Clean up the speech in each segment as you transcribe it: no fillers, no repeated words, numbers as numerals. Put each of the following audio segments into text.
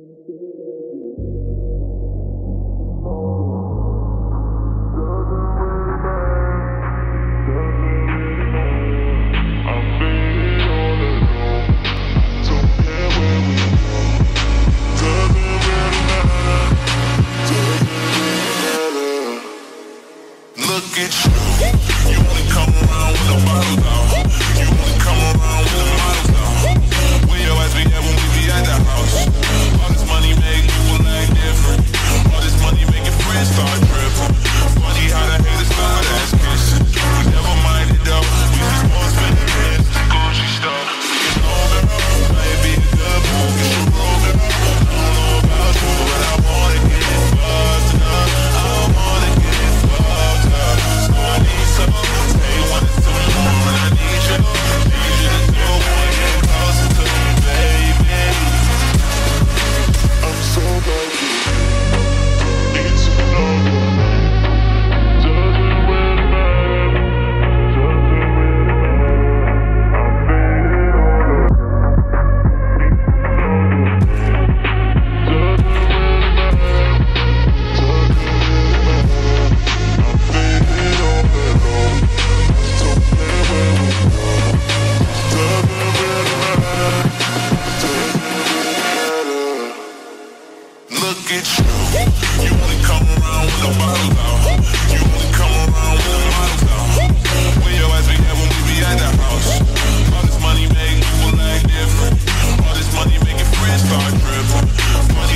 Funny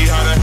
how